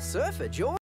Surfer, George.